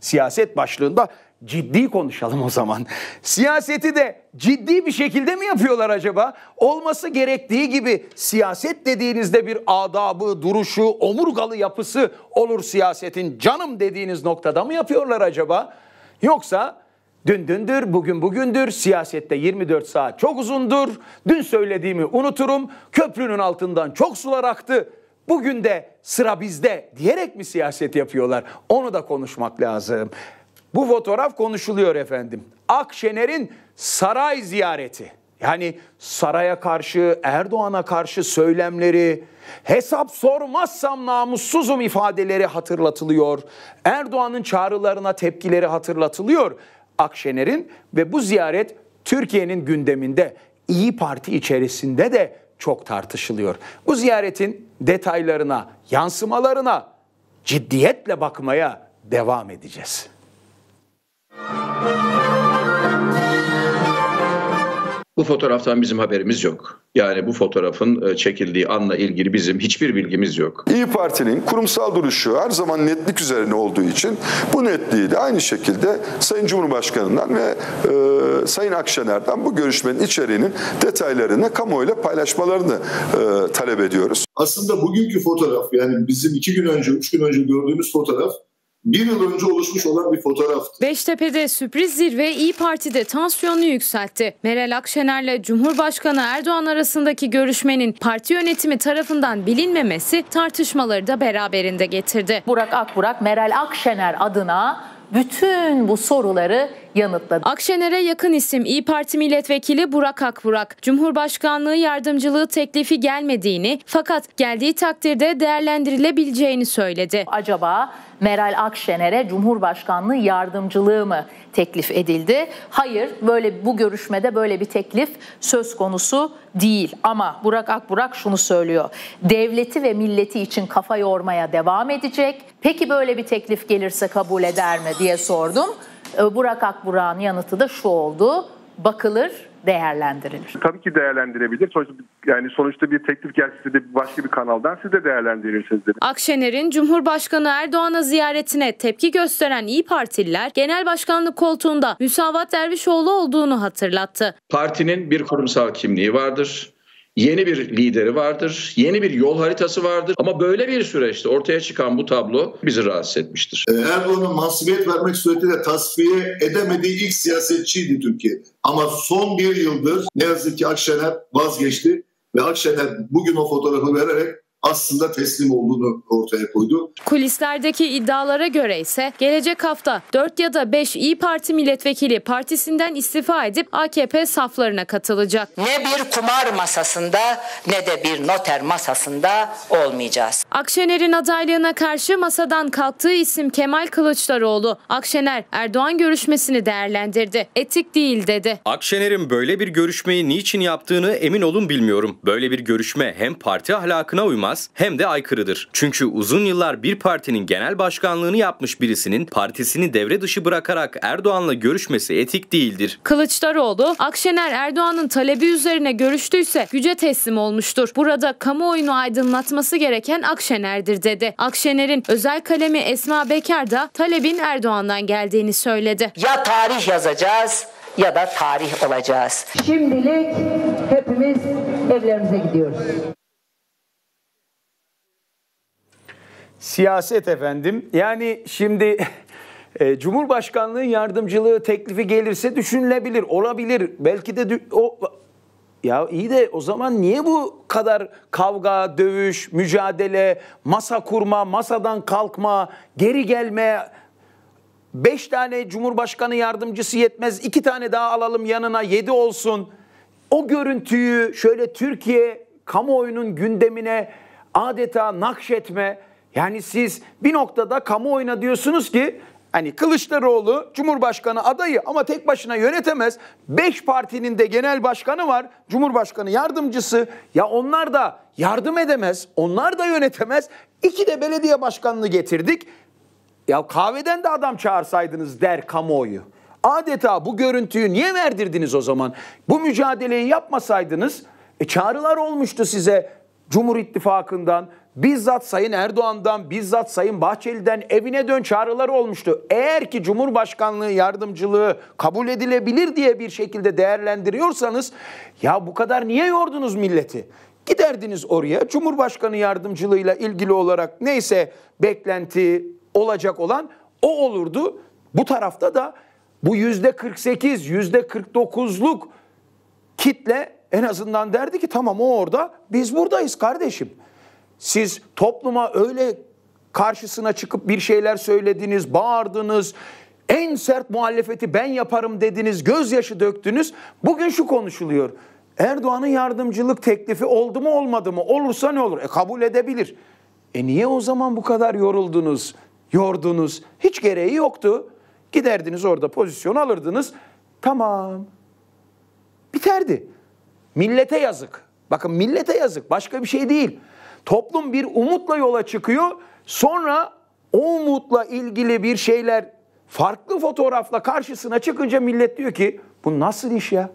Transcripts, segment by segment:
Siyaset başlığında ciddi konuşalım o zaman. Siyaseti de ciddi bir şekilde mi yapıyorlar acaba? Olması gerektiği gibi siyaset dediğinizde bir adabı, duruşu, omurgalı yapısı olur siyasetin, canım dediğiniz noktada mı yapıyorlar acaba? Yoksa dün dündür, bugün bugündür, siyasette 24 saat çok uzundur, dün söylediğimi unuturum, köprünün altından çok sular aktı, bugün de sıra bizde diyerek mi siyaset yapıyorlar? Onu da konuşmak lazım. Bu fotoğraf konuşuluyor efendim. Akşener'in saray ziyareti. Yani saraya karşı, Erdoğan'a karşı söylemleri, hesap sormazsam namussuzum ifadeleri hatırlatılıyor. Erdoğan'ın çağrılarına tepkileri hatırlatılıyor Akşener'in ve bu ziyaret Türkiye'nin gündeminde, İYİ Parti içerisinde de çok tartışılıyor. Bu ziyaretin detaylarına, yansımalarına ciddiyetle bakmaya devam edeceğiz. Bu fotoğraftan bizim haberimiz yok. Yani bu fotoğrafın çekildiği anla ilgili bizim hiçbir bilgimiz yok. İYİ Parti'nin kurumsal duruşu her zaman netlik üzerine olduğu için bu netliği de aynı şekilde Sayın Cumhurbaşkanı'ndan ve Sayın Akşener'den bu görüşmenin içeriğinin detaylarını kamuoyuyla paylaşmalarını talep ediyoruz. Aslında bugünkü fotoğraf, yani bizim 2 gün önce, 3 gün önce gördüğümüz fotoğraf 1 yıl önce oluşmuş olan bir fotoğraftı. Beştepe'de sürpriz zirve İYİ Parti'de tansiyonu yükseltti. Meral Akşener'le Cumhurbaşkanı Erdoğan arasındaki görüşmenin parti yönetimi tarafından bilinmemesi tartışmaları da beraberinde getirdi. Burak Akburak, Meral Akşener adına bütün bu soruları yanıtladı. Akşener'e yakın isim İYİ Parti Milletvekili Burak Akburak, Cumhurbaşkanlığı yardımcılığı teklifi gelmediğini fakat geldiği takdirde değerlendirilebileceğini söyledi. Acaba Meral Akşener'e Cumhurbaşkanlığı yardımcılığı mı teklif edildi? Hayır, böyle bu görüşmede böyle bir teklif söz konusu değil. Ama Burak Akburak şunu söylüyor: devleti ve milleti için kafa yormaya devam edecek. Peki böyle bir teklif gelirse kabul eder mi diye sordum. Burak Akburak'ın yanıtı da şu oldu: bakılır, değerlendirilir. Tabii ki değerlendirebilir. Sonuçta bir teklif gelse de başka bir kanaldan siz de değerlendirirsiniz dedi. Akşener'in Cumhurbaşkanı Erdoğan'a ziyaretine tepki gösteren İYİ Partililer genel başkanlık koltuğunda Müsavat Dervişoğlu olduğunu hatırlattı. Partinin bir kurumsal kimliği vardır. Yeni bir lideri vardır, yeni bir yol haritası vardır. Ama böyle bir süreçte ortaya çıkan bu tablo bizi rahatsız etmiştir. Erdoğan'a masumiyet vermek suretiyle tasfiye edemediği ilk siyasetçiydi Türkiye'de. Ama son 1 yıldır ne yazık ki Akşener vazgeçti ve Akşener bugün o fotoğrafı vererek aslında teslim olduğunu ortaya koydu. Kulislerdeki iddialara göre ise gelecek hafta 4 ya da 5 İYİ Parti milletvekili partisinden istifa edip AKP saflarına katılacak. Ne bir kumar masasında ne de bir noter masasında olmayacağız. Akşener'in adaylığına karşı masadan kalktığı isim Kemal Kılıçdaroğlu. Akşener Erdoğan görüşmesini değerlendirdi. Etik değil dedi. Akşener'in böyle bir görüşmeyi niçin yaptığını emin olun bilmiyorum. Böyle bir görüşme hem parti ahlakına uymaz hem de aykırıdır. Çünkü uzun yıllar bir partinin genel başkanlığını yapmış birisinin partisini devre dışı bırakarak Erdoğan'la görüşmesi etik değildir. Kılıçdaroğlu, Akşener Erdoğan'ın talebi üzerine görüştüyse güce teslim olmuştur. Burada kamuoyunu aydınlatması gereken Akşener'dir dedi. Akşener'in özel kalemi Esma Bekar da talebin Erdoğan'dan geldiğini söyledi. Ya tarih yazacağız ya da tarih olacağız. Şimdilik hepimiz evlerimize gidiyoruz. Siyaset efendim, yani şimdi Cumhurbaşkanlığı yardımcılığı teklifi gelirse düşünülebilir, olabilir. Belki de ya iyi de o zaman niye bu kadar kavga, dövüş, mücadele, masa kurma, masadan kalkma, geri gelme? 5 tane Cumhurbaşkanı yardımcısı yetmez, 2 tane daha alalım yanına, 7 olsun. O görüntüyü şöyle Türkiye kamuoyunun gündemine adeta nakşetme. Yani siz bir noktada kamuoyuna diyorsunuz ki hani Kılıçdaroğlu Cumhurbaşkanı adayı ama tek başına yönetemez. 5 partinin de genel başkanı var, Cumhurbaşkanı yardımcısı. Ya onlar da yardım edemez, onlar da yönetemez. 2 de belediye başkanını getirdik. Ya kahveden de adam çağırsaydınız der kamuoyu. Adeta bu görüntüyü niye verdirdiniz o zaman? Bu mücadeleyi yapmasaydınız, çağrılar olmuştu size Cumhur İttifakı'ndan. bizzat Sayın Erdoğan'dan, bizzat Sayın Bahçeli'den evine dön çağrıları olmuştu. Eğer ki Cumhurbaşkanlığı yardımcılığı kabul edilebilir diye bir şekilde değerlendiriyorsanız, ya bu kadar niye yordunuz milleti? Giderdiniz oraya, Cumhurbaşkanı yardımcılığıyla ilgili olarak neyse beklenti olacak olan o olurdu. Bu tarafta da bu %48, %49'luk kitle en azından derdi ki tamam, o orada, biz buradayız kardeşim. Siz topluma öyle karşısına çıkıp bir şeyler söylediniz, bağırdınız, en sert muhalefeti ben yaparım dediniz, gözyaşı döktünüz. Bugün şu konuşuluyor: Erdoğan'ın yardımcılık teklifi oldu mu olmadı mı? Olursa ne olur? Kabul edebilir. Niye o zaman bu kadar yoruldunuz, yordunuz? Hiç gereği yoktu. Giderdiniz orada pozisyon alırdınız. Tamam. Biterdi. Millete yazık. Bakın, millete yazık. Başka bir şey değil. Toplum bir umutla yola çıkıyor. Sonra o umutla ilgili bir şeyler farklı fotoğrafla karşısına çıkınca millet diyor ki bu nasıl iş ya?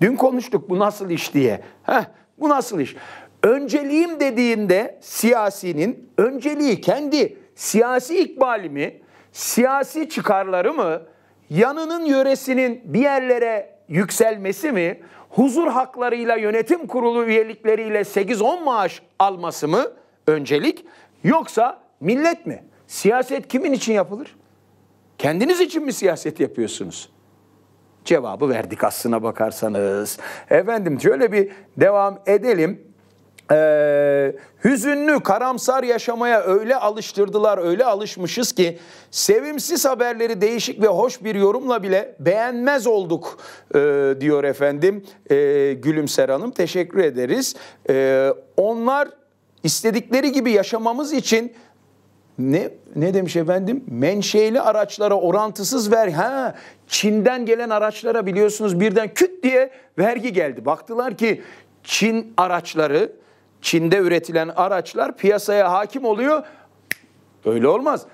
Dün konuştuk bu nasıl iş diye. Bu nasıl iş? Önceliğim dediğinde siyasinin önceliği kendi siyasi ikbali mi, siyasi çıkarları mı, yanının yöresinin bir yerlere yükselmesi mi, huzur haklarıyla yönetim kurulu üyelikleriyle 8-10 maaş alması mı öncelik, yoksa millet mi? Siyaset kimin için yapılır? Kendiniz için mi siyaset yapıyorsunuz? Cevabı verdik aslına bakarsanız. Efendim şöyle bir devam edelim. Hüzünlü, karamsar yaşamaya öyle alıştırdılar, öyle alışmışız ki sevimsiz haberleri değişik ve hoş bir yorumla bile beğenmez olduk diyor efendim Gülümser Hanım. Teşekkür ederiz. Onlar istedikleri gibi yaşamamız için ne demiş efendim? Menşeili araçlara orantısız vergi. Çin'den gelen araçlara biliyorsunuz birden küt diye vergi geldi. Baktılar ki Çin araçları, Çin'de üretilen araçlar piyasaya hakim oluyor. Öyle olmaz.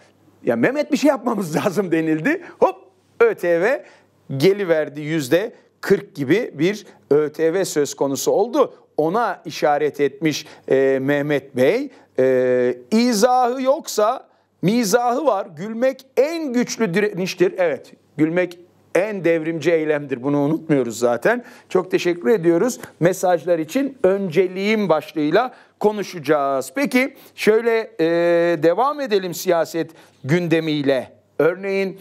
Ya Mehmet, bir şey yapmamız lazım denildi. Hop, ÖTV geliverdi, %40 gibi bir ÖTV söz konusu oldu. Ona işaret etmiş Mehmet Bey. İzahı yoksa mizahı var. Gülmek en güçlü direniştir. Evet, gülmek en devrimci eylemdir. Bunu unutmuyoruz zaten. Çok teşekkür ediyoruz. Mesajlar için önceliğim başlığıyla konuşacağız. Peki şöyle devam edelim siyaset gündemiyle. Örneğin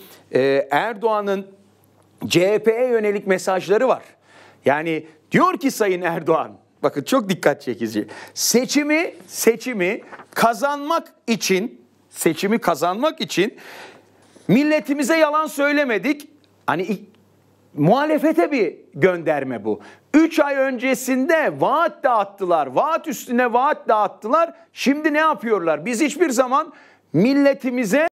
Erdoğan'ın CHP'ye yönelik mesajları var. Yani diyor ki Sayın Erdoğan, bakın çok dikkat çekici. Seçimi kazanmak için, milletimize yalan söylemedik. Hani muhalefete bir gönderme bu. 3 ay öncesinde vaat dağıttılar. Vaat üstüne vaat dağıttılar. Şimdi ne yapıyorlar? Biz hiçbir zaman milletimize